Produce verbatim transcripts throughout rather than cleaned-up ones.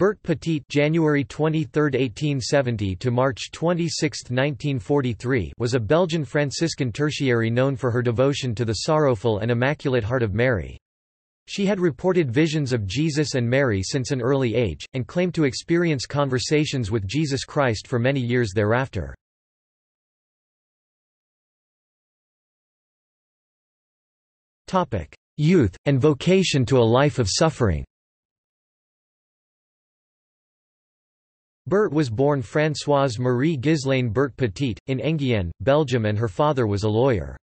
Berthe Petit January twenty-third, eighteen seventy to March twenty-sixth, nineteen forty-three was a Belgian Franciscan tertiary known for her devotion to the Sorrowful and Immaculate Heart of Mary. She had reported visions of Jesus and Mary since an early age, and claimed to experience conversations with Jesus Christ for many years thereafter. Youth, and vocation to a life of suffering. Berthe was born Françoise Marie Gislaine Berthe Petit, in Enghien, Belgium, and her father was a lawyer.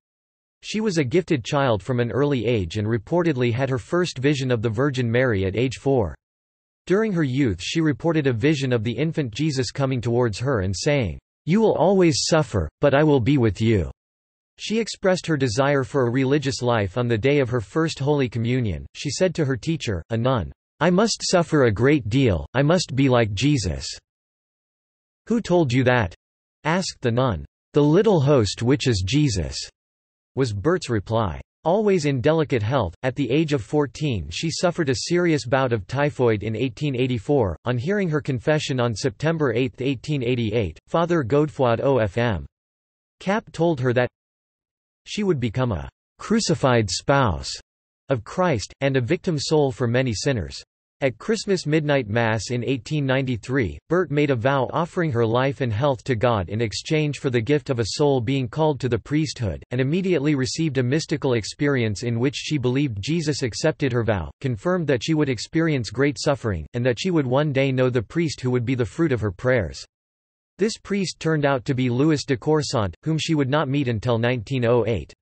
She was a gifted child from an early age and reportedly had her first vision of the Virgin Mary at age four. During her youth she reported a vision of the infant Jesus coming towards her and saying, "You will always suffer, but I will be with you." She expressed her desire for a religious life on the day of her first Holy Communion. She said to her teacher, a nun, "I must suffer a great deal, I must be like Jesus." "Who told you that?" asked the nun. "The little host which is Jesus," was Berthe's reply. Always in delicate health, at the age of fourteen she suffered a serious bout of typhoid in eighteen eighty-four. On hearing her confession on September eighth, eighteen eighty-eight, Father Godefroid O F M Capp told her that she would become a crucified spouse of Christ, and a victim soul for many sinners. At Christmas Midnight Mass in eighteen ninety-three, Berthe made a vow offering her life and health to God in exchange for the gift of a soul being called to the priesthood, and immediately received a mystical experience in which she believed Jesus accepted her vow, confirmed that she would experience great suffering, and that she would one day know the priest who would be the fruit of her prayers. This priest turned out to be Louis de Corsant, whom she would not meet until nineteen oh eight.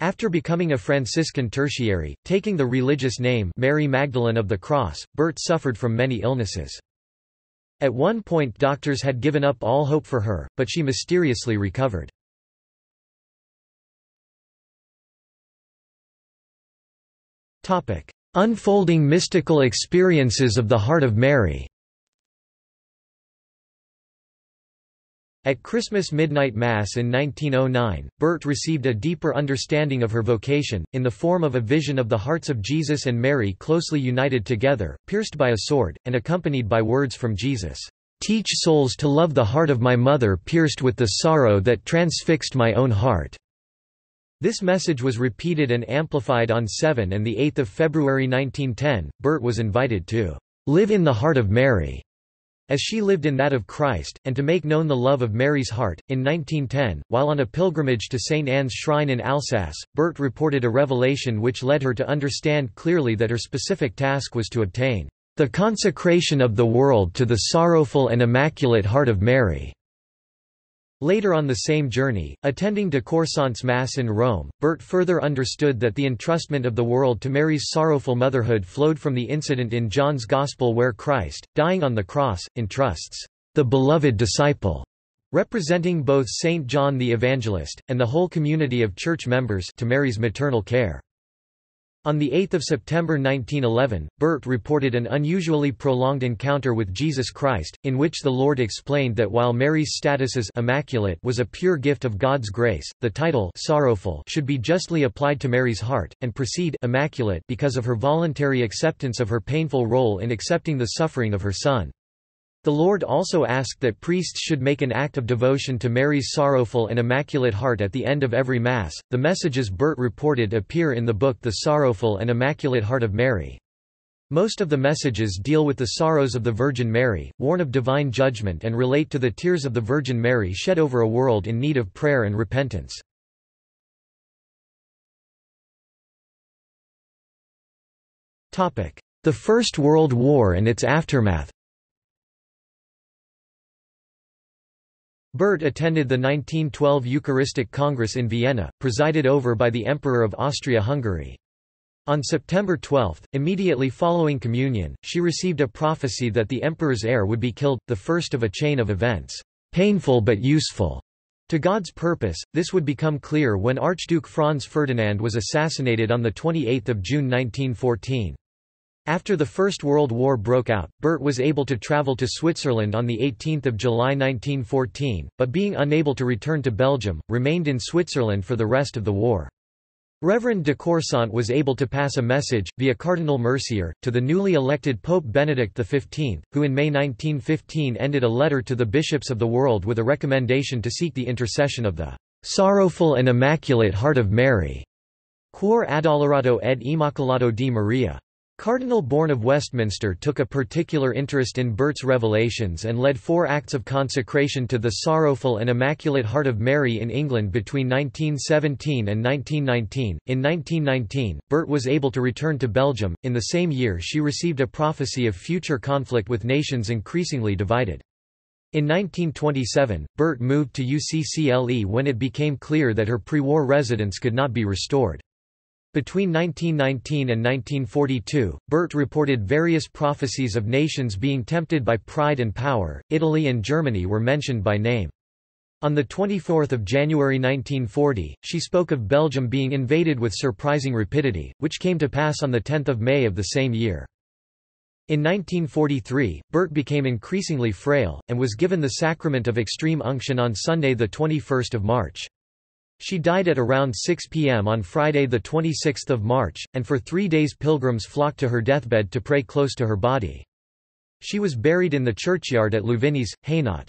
After becoming a Franciscan tertiary, taking the religious name Mary Magdalene of the Cross, Berthe suffered from many illnesses. At one point doctors had given up all hope for her, but she mysteriously recovered. Unfolding mystical experiences of the Heart of Mary. At Christmas Midnight Mass in nineteen oh nine, Berthe received a deeper understanding of her vocation, in the form of a vision of the hearts of Jesus and Mary closely united together, pierced by a sword, and accompanied by words from Jesus, "Teach souls to love the heart of my mother pierced with the sorrow that transfixed my own heart." This message was repeated and amplified on the seventh and the eighth of February nineteen ten. Berthe was invited to live in the heart of Mary, as she lived in that of Christ, and to make known the love of Mary's heart. In nineteen ten, while on a pilgrimage to Saint Anne's Shrine in Alsace, Berthe reported a revelation which led her to understand clearly that her specific task was to obtain the consecration of the world to the Sorrowful and Immaculate Heart of Mary. Later on the same journey, attending de Corsant's Mass in Rome, Berthe further understood that the entrustment of the world to Mary's sorrowful motherhood flowed from the incident in John's Gospel where Christ, dying on the cross, entrusts the beloved disciple, representing both Saint John the Evangelist, and the whole community of church members, to Mary's maternal care. On the eighth of September nineteen eleven, Berthe reported an unusually prolonged encounter with Jesus Christ, in which the Lord explained that while Mary's status as Immaculate was a pure gift of God's grace, the title Sorrowful should be justly applied to Mary's heart, and precede Immaculate because of her voluntary acceptance of her painful role in accepting the suffering of her Son. The Lord also asked that priests should make an act of devotion to Mary's Sorrowful and Immaculate Heart at the end of every Mass. The messages Berthe reported appear in the book The Sorrowful and Immaculate Heart of Mary. Most of the messages deal with the sorrows of the Virgin Mary, warn of divine judgment, and relate to the tears of the Virgin Mary shed over a world in need of prayer and repentance. The First World War and its aftermath. Berthe attended the nineteen twelve Eucharistic Congress in Vienna, presided over by the Emperor of Austria-Hungary. On September twelfth, immediately following communion, she received a prophecy that the emperor's heir would be killed, the first of a chain of events, painful but useful to God's purpose. This would become clear when Archduke Franz Ferdinand was assassinated on the twenty-eighth of June nineteen fourteen. After the First World War broke out, Berthe was able to travel to Switzerland on the eighteenth of July nineteen fourteen, but being unable to return to Belgium, remained in Switzerland for the rest of the war. Reverend de Corsant was able to pass a message, via Cardinal Mercier, to the newly elected Pope Benedict the fifteenth, who in May nineteen fifteen ended a letter to the bishops of the world with a recommendation to seek the intercession of the "Sorrowful and Immaculate Heart of Mary," Cor Adolorato ed Immaculato di Maria. Cardinal Bourne of Westminster took a particular interest in Bert's revelations and led four acts of consecration to the Sorrowful and Immaculate Heart of Mary in England between nineteen seventeen and nineteen nineteen. In nineteen nineteen, Bert was able to return to Belgium. In the same year, she received a prophecy of future conflict with nations increasingly divided. In nineteen twenty-seven, Bert moved to U C C L E when it became clear that her pre-war residence could not be restored. Between nineteen nineteen and nineteen forty-two, Bert reported various prophecies of nations being tempted by pride and power. Italy and Germany were mentioned by name. On the twenty-fourth of January nineteen forty, she spoke of Belgium being invaded with surprising rapidity, which came to pass on the tenth of May of the same year. In nineteen forty-three, Bert became increasingly frail, and was given the sacrament of extreme unction on Sunday the twenty-first of March. She died at around six p m on Friday the twenty-sixth of March, and for three days pilgrims flocked to her deathbed to pray close to her body. She was buried in the churchyard at Louvigny's, Hainaut.